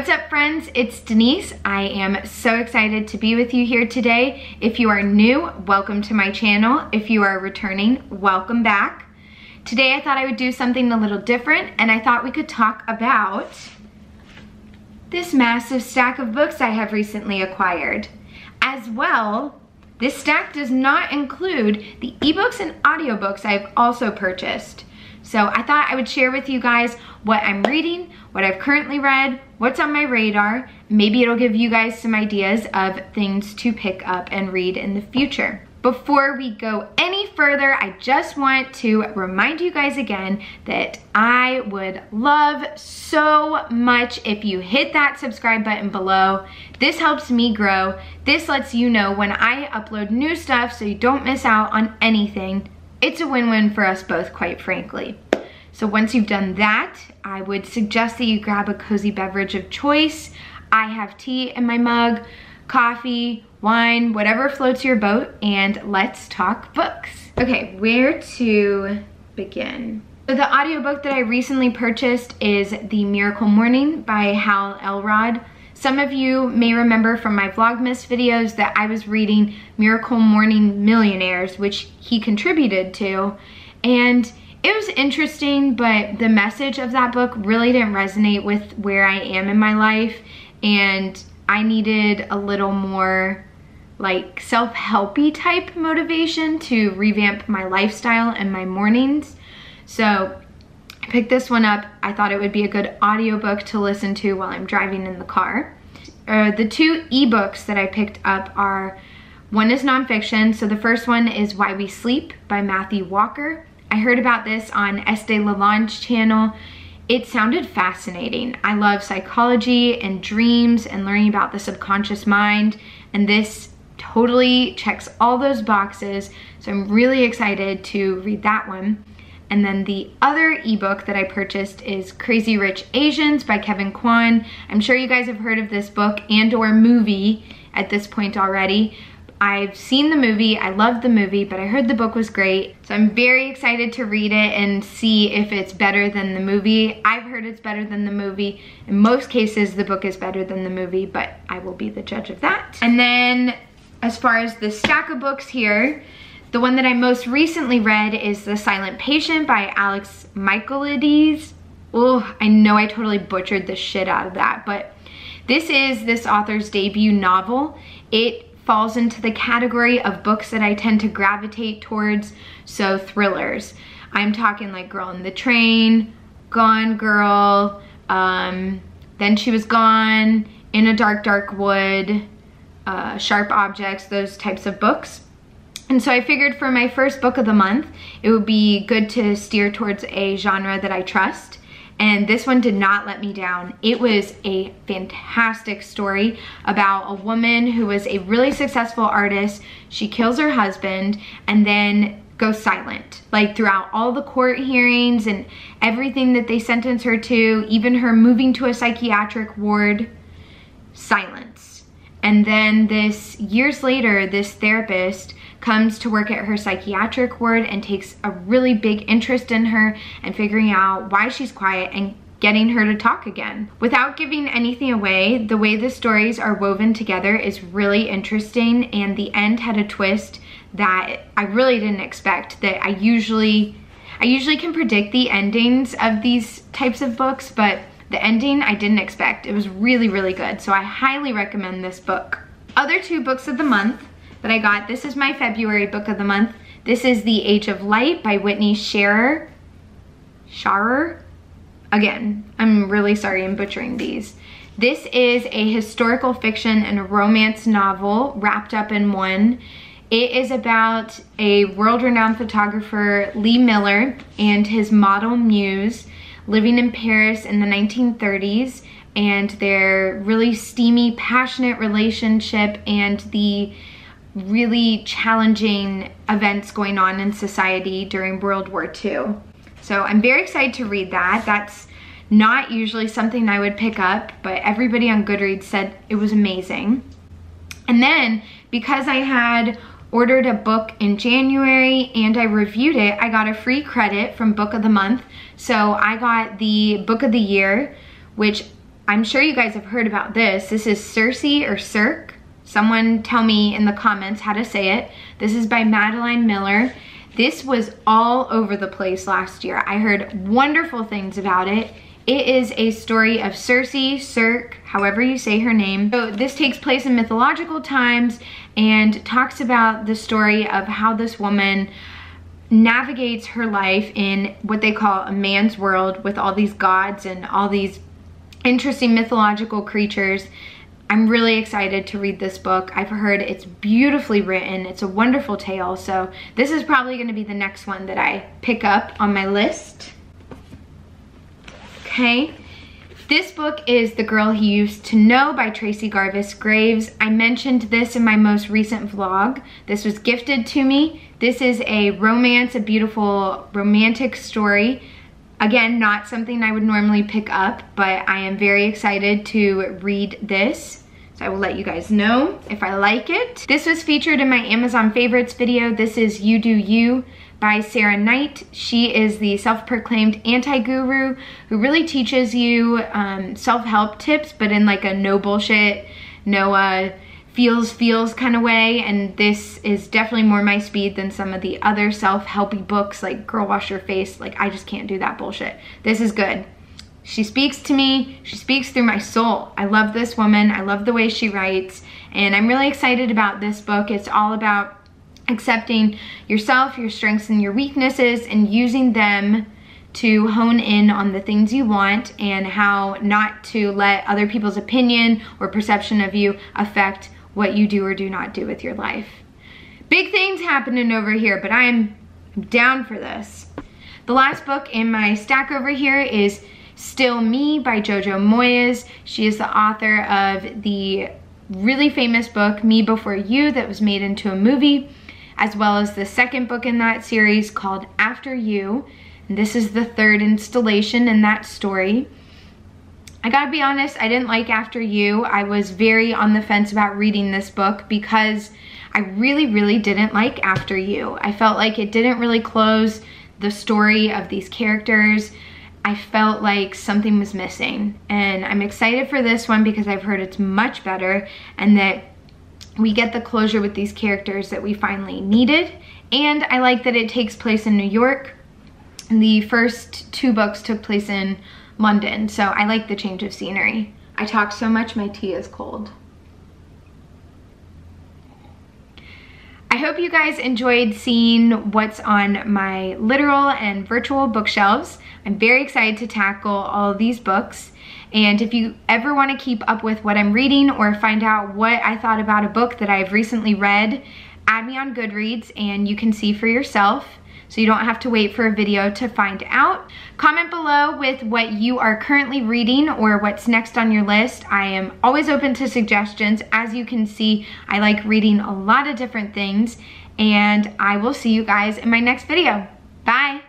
What's up, friends? It's Denise. I am so excited to be with you here today. If you are new, welcome to my channel. If you are returning, welcome back. Today I thought I would do something a little different, and I thought we could talk about this massive stack of books I have recently acquired. As well, this stack does not include the ebooks and audiobooks I've also purchased. So I thought I would share with you guys what I'm reading, what I've currently read, what's on my radar. Maybe it'll give you guys some ideas of things to pick up and read in the future. Before we go any further, I just want to remind you guys again that I would love so much if you hit that subscribe button below. This helps me grow. This lets you know when I upload new stuff so you don't miss out on anything. It's a win-win for us both, quite frankly. So once you've done that, I would suggest that you grab a cozy beverage of choice. I have tea in my mug, coffee, wine, whatever floats your boat, and let's talk books. Okay, where to begin? So the audiobook that I recently purchased is The Miracle Morning by Hal Elrod. Some of you may remember from my Vlogmas videos that I was reading Miracle Morning Millionaires, which he contributed to, and it was interesting, but the message of that book really didn't resonate with where I am in my life, and I needed a little more like self-helpy type motivation to revamp my lifestyle and my mornings. So I picked this one up. I thought it would be a good audiobook to listen to while I'm driving in the car. The two ebooks that I picked up are, one is nonfiction. So the first one is Why We Sleep by Matthew Walker. I heard about this on Estee LaLange channel. It sounded fascinating. I love psychology and dreams and learning about the subconscious mind, and this totally checks all those boxes. So I'm really excited to read that one. And then the other ebook that I purchased is Crazy Rich Asians by Kevin Kwan. I'm sure you guys have heard of this book and or movie at this point already. I've seen the movie, I loved the movie, but I heard the book was great. So I'm very excited to read it and see if it's better than the movie. I've heard it's better than the movie. In most cases, the book is better than the movie, but I will be the judge of that. And then as far as the stack of books here, the one that I most recently read is The Silent Patient by Alex Michaelides. Oh, I know I totally butchered the shit out of that, but this is this author's debut novel. It falls into the category of books that I tend to gravitate towards, so thrillers. I'm talking like Girl on the Train, Gone Girl, Then She Was Gone, In a Dark, Dark Wood, Sharp Objects, those types of books. And so I figured for my first book of the month, it would be good to steer towards a genre that I trust. And this one did not let me down. It was a fantastic story about a woman who was a really successful artist. She kills her husband and then goes silent. Like throughout all the court hearings and everything that they sentence her to, even her moving to a psychiatric ward, silence. And then this, years later, this therapist comes to work at her psychiatric ward and takes a really big interest in her and figuring out why she's quiet and getting her to talk again. Without giving anything away, the way the stories are woven together is really interesting, and the end had a twist that I really didn't expect. That I usually can predict the endings of these types of books, but the ending I didn't expect. It was really, really good. So I highly recommend this book. Other two books of the month that I got. This is my February book of the month. This is The Age of Light by Whitney Sharer. Again, I'm really sorry I'm butchering these. This is a historical fiction and a romance novel wrapped up in one. It is about a world-renowned photographer, Lee Miller, and his model muse living in Paris in the 1930s, and their really steamy, passionate relationship and the really challenging events going on in society during World War II. So I'm very excited to read that. That's not usually something I would pick up, but everybody on Goodreads said it was amazing. And then because I had ordered a book in January and I reviewed it, I got a free credit from Book of the Month. So I got the Book of the Year, which I'm sure you guys have heard about this. This is Circe or Cirque. Someone tell me in the comments how to say it. This is by Madeline Miller. This was all over the place last year. I heard wonderful things about it. It is a story of Circe, Cirque, however you say her name. So this takes place in mythological times and talks about the story of how this woman navigates her life in what they call a man's world with all these gods and all these interesting mythological creatures. I'm really excited to read this book. I've heard it's beautifully written. It's a wonderful tale. So this is probably going to be the next one that I pick up on my list. Okay, this book is The Girl He Used to Know by Tracy Garvis Graves. I mentioned this in my most recent vlog. This was gifted to me. This is a romance, a beautiful romantic story. Again, not something I would normally pick up, but I am very excited to read this. So I will let you guys know if I like it. This was featured in my Amazon favorites video. This is You Do You by Sarah Knight. She is the self-proclaimed anti-guru who really teaches you self-help tips, but in like a no bullshit, no feels kind of way, and this is definitely more my speed than some of the other self-helpy books like Girl, Wash Your Face. Like, I just can't do that bullshit. This is good. She speaks to me. She speaks through my soul. I love this woman. I love the way she writes, and I'm really excited about this book. It's all about accepting yourself, your strengths, and your weaknesses, and using them to hone in on the things you want, and how not to let other people's opinion or perception of you affect what you do or do not do with your life. Big things happening over here, but I'm down for this. The last book in my stack over here is Still Me by Jojo Moyes. She is the author of the really famous book, Me Before You, that was made into a movie, as well as the second book in that series called After You. And this is the third installation in that story. I gotta be honest, I didn't like After You. I was very on the fence about reading this book because I really, didn't like After You. I felt like it didn't really close the story of these characters. I felt like something was missing. And I'm excited for this one because I've heard it's much better and that we get the closure with these characters that we finally needed. And I like that it takes place in New York. The first two books took place in London, so I like the change of scenery. I talk so much, my tea is cold. I hope you guys enjoyed seeing what's on my literal and virtual bookshelves. I'm very excited to tackle all these books. And if you ever want to keep up with what I'm reading or find out what I thought about a book that I've recently read, add me on Goodreads and you can see for yourself. So you don't have to wait for a video to find out. Comment below with what you are currently reading or what's next on your list. I am always open to suggestions. As you can see, I like reading a lot of different things, and I will see you guys in my next video. Bye.